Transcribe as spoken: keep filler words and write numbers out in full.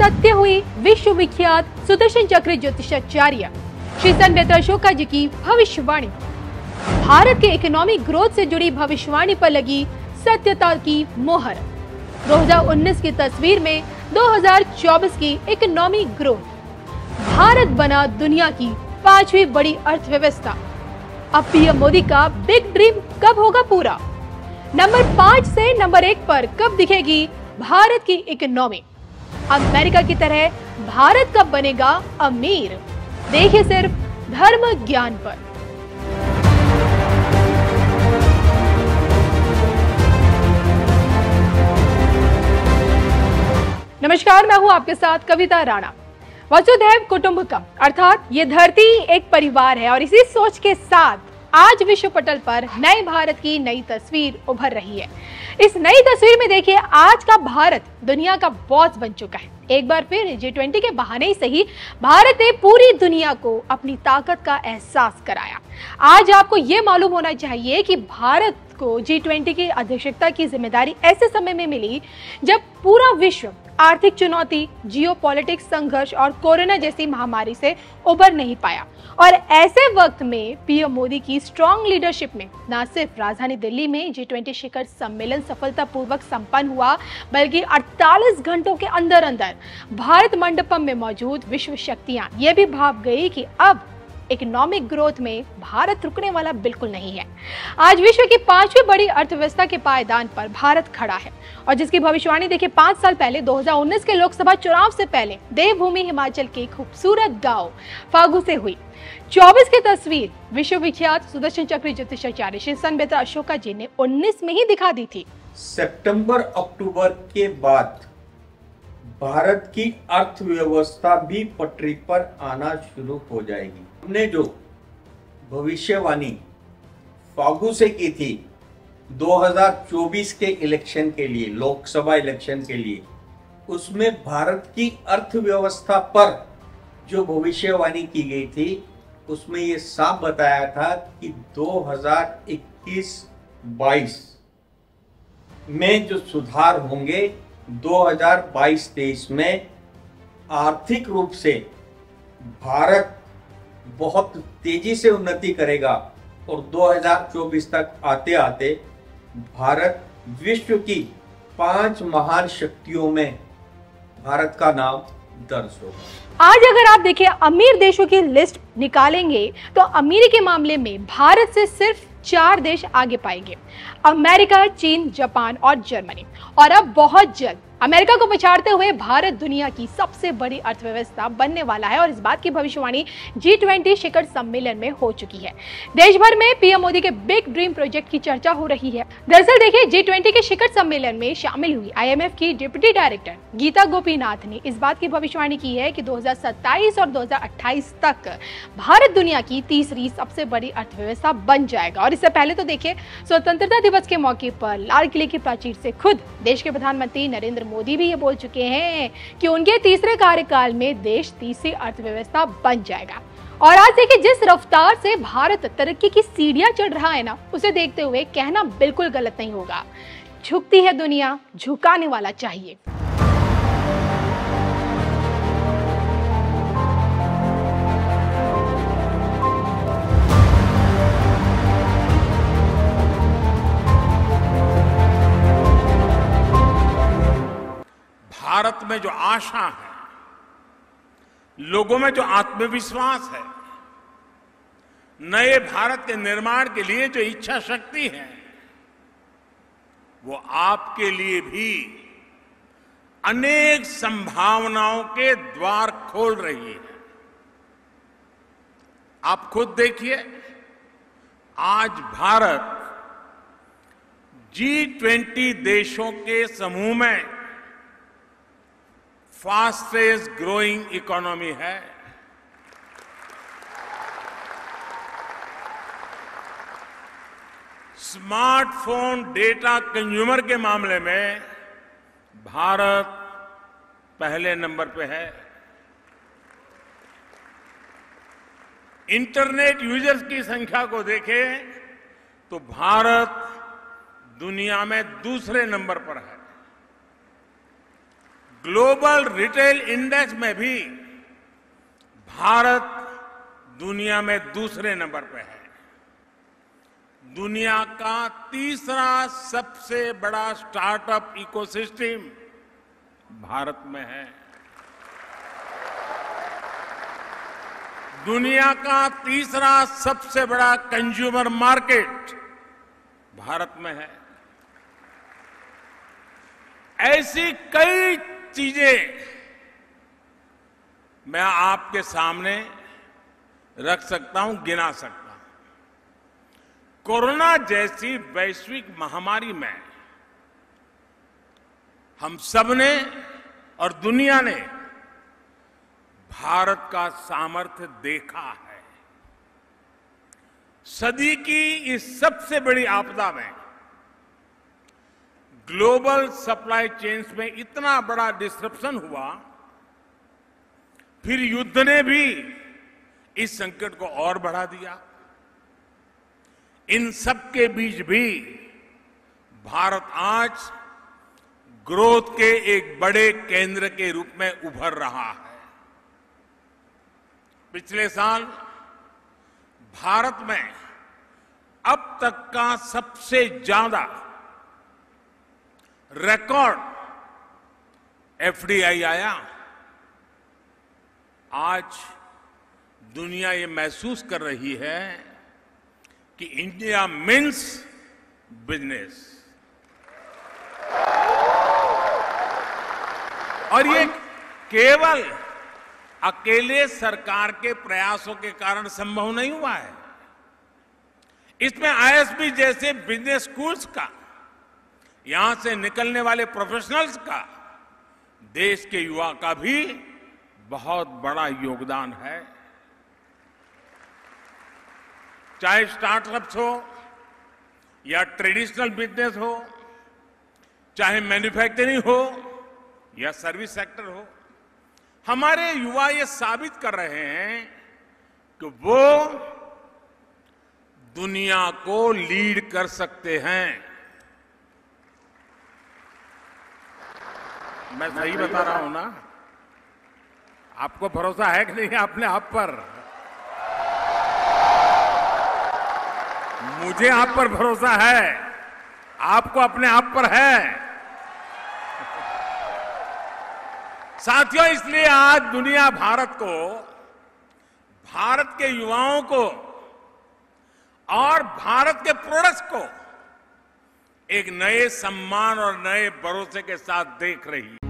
तथ्य हुई विश्व विख्यात सुदर्शन चक्र ज्योतिषाचार्य श्री सन्त बेत्रा अशोका जी की भविष्यवाणी। भारत के इकोनॉमिक ग्रोथ से जुड़ी भविष्यवाणी पर लगी सत्यता की मोहर। दो हज़ार उन्नीस की तस्वीर में दो हज़ार चौबीस की इकोनॉमिक ग्रोथ। भारत बना दुनिया की पांचवी बड़ी अर्थव्यवस्था। अब पीएम मोदी का बिग ड्रीम कब होगा पूरा? नंबर पाँच से नंबर एक पर कब दिखेगी भारत की इकोनॉमी? अमेरिका की तरह भारत कब बनेगा अमीर? देखिए सिर्फ धर्म ज्ञान पर। नमस्कार, मैं हूं आपके साथ कविता राणा। वसुदेव कुटुंबकम अर्थात ये धरती एक परिवार है, और इसी सोच के साथ आज विश्व पटल पर नए भारत की नई तस्वीर उभर रही है। इस नई तस्वीर में देखिए, आज का भारत दुनिया का बॉस बन चुका है। एक बार फिर जी ट्वेंटी के बहाने ही सही, भारत ने पूरी दुनिया को अपनी ताकत का एहसास कराया। आज आपको ये मालूम होना चाहिए कि भारत को जी ट्वेंटी की अध्यक्षता की जिम्मेदारी ऐसे समय में मिली जब पूरा विश्व आर्थिक चुनौती, जियोपॉलिटिक्स संघर्ष और कोरोना जैसी महामारी से उबर नहीं पाया। और ऐसे वक्त में पीएम मोदी की स्ट्रॉन्ग लीडरशिप में न सिर्फ राजधानी दिल्ली में जी ट्वेंटी शिखर सम्मेलन सफलतापूर्वक संपन्न हुआ, बल्कि अड़तालीस घंटों के अंदर अंदर भारत मंडपम में मौजूद विश्व शक्तियां ये भी भाप गई कि अब इकोनॉमिक ग्रोथ में भारत रुकने वाला बिल्कुल नहीं है। आज विश्व की पांचवी बड़ी अर्थव्यवस्था के पायदान पर भारत खड़ा है, और जिसकी भविष्यवाणी देखिए पांच साल पहले दो हज़ार उन्नीस के लोकसभा चुनाव से पहले देवभूमि हिमाचल के खूबसूरत गांव फागु से हुई। चौबीस की तस्वीर विश्वविख्यात सुदर्शन चक्र ज्योतिषाचार्य श्री सन्त बेत्रा अशोका जी ने उन्नीस में ही दिखा दी थी। सितंबर अक्टूबर के बाद भारत की अर्थव्यवस्था भी पटरी पर आना शुरू हो जाएगी। हमने जो भविष्यवाणी फागु से की थी दो हज़ार चौबीस के इलेक्शन के लिए, लोकसभा इलेक्शन के लिए, उसमें भारत की अर्थव्यवस्था पर जो भविष्यवाणी की गई थी उसमें ये साफ बताया था कि दो हज़ार इक्कीस बाईस में जो सुधार होंगे दो हज़ार बाईस तेईस में आर्थिक रूप से भारत बहुत तेजी से उन्नति करेगा, और दो हज़ार चौबीस तक आते आते भारत विश्व की पांच महान शक्तियों में भारत का नाम दर्ज होगा। आज अगर आप देखें अमीर देशों की लिस्ट निकालेंगे तो अमीरी के मामले में भारत से सिर्फ चार देश आगे पाएंगे, अमेरिका, चीन, जापान और जर्मनी। और अब बहुत जल्द अमेरिका को पछाड़ते हुए भारत दुनिया की सबसे बड़ी अर्थव्यवस्था बनने वाला है, और इस बात की भविष्यवाणी जी ट्वेंटी शिखर सम्मेलन में हो चुकी है। देश भर में पीएम मोदी के बिग ड्रीम प्रोजेक्ट की चर्चा हो रही है। दरअसल देखिए, जी ट्वेंटी के शिखर सम्मेलन में शामिल हुई आईएमएफ की डिप्टी डायरेक्टर गीता गोपीनाथ ने इस बात की भविष्यवाणी की है कि दो हजार सत्ताईस और दो हजार अट्ठाईस तक भारत दुनिया की तीसरी सबसे बड़ी अर्थव्यवस्था बन जाएगा। और इससे पहले तो देखिए, स्वतंत्रता दिवस के मौके पर लाल किले की प्राचीर से खुद देश के प्रधानमंत्री नरेंद्र मोदी भी ये बोल चुके हैं कि उनके तीसरे कार्यकाल में देश तीसरी अर्थव्यवस्था बन जाएगा। और आज देखिए, जिस रफ्तार से भारत तरक्की की सीढ़ियां चढ़ रहा है ना, उसे देखते हुए कहना बिल्कुल गलत नहीं होगा, झुकती है दुनिया, झुकाने वाला चाहिए। भारत में जो आशा है, लोगों में जो आत्मविश्वास है, नए भारत के निर्माण के लिए जो इच्छा शक्ति है, वो आपके लिए भी अनेक संभावनाओं के द्वार खोल रही है। आप खुद देखिए, आज भारत जी ट्वेंटी देशों के समूह में फास्टेस्ट ग्रोइंग इकोनॉमी है। स्मार्टफोन डेटा कंज्यूमर के मामले में भारत पहले नंबर पे है। इंटरनेट यूजर्स की संख्या को देखें तो भारत दुनिया में दूसरे नंबर पर है। ग्लोबल रिटेल इंडेक्स में भी भारत दुनिया में दूसरे नंबर पे है। दुनिया का तीसरा सबसे बड़ा स्टार्टअप इकोसिस्टम भारत में है। दुनिया का तीसरा सबसे बड़ा कंज्यूमर मार्केट भारत में है। ऐसी कई चीजें मैं आपके सामने रख सकता हूं, गिना सकता हूं। कोरोना जैसी वैश्विक महामारी में हम सबने और दुनिया ने भारत का सामर्थ्य देखा है। सदी की इस सबसे बड़ी आपदा में ग्लोबल सप्लाई चेन्स में इतना बड़ा डिस्ट्रप्शन हुआ, फिर युद्ध ने भी इस संकट को और बढ़ा दिया। इन सबके बीच भी भारत आज ग्रोथ के एक बड़े केंद्र के रूप में उभर रहा है। पिछले साल भारत में अब तक का सबसे ज्यादा रिकॉर्ड एफडीआई आया। आज दुनिया ये महसूस कर रही है कि इंडिया मीन्स बिजनेस, और ये केवल अकेले सरकार के प्रयासों के कारण संभव नहीं हुआ है। इसमें आईएसबी जैसे बिजनेस स्कूल्स का, यहां से निकलने वाले प्रोफेशनल्स का, देश के युवा का भी बहुत बड़ा योगदान है। चाहे स्टार्टअप्स हो या ट्रेडिशनल बिजनेस हो, चाहे मैन्युफैक्चरिंग हो या सर्विस सेक्टर हो, हमारे युवा ये साबित कर रहे हैं कि वो दुनिया को लीड कर सकते हैं। मैं सही बता रहा हूं ना? आपको भरोसा है कि नहीं अपने आप पर? मुझे आप पर भरोसा है, आपको अपने आप पर है। साथियों, इसलिए आज दुनिया भारत को, भारत के युवाओं को और भारत के प्रोडक्ट्स को एक नए सम्मान और नए भरोसे के साथ देख रही है।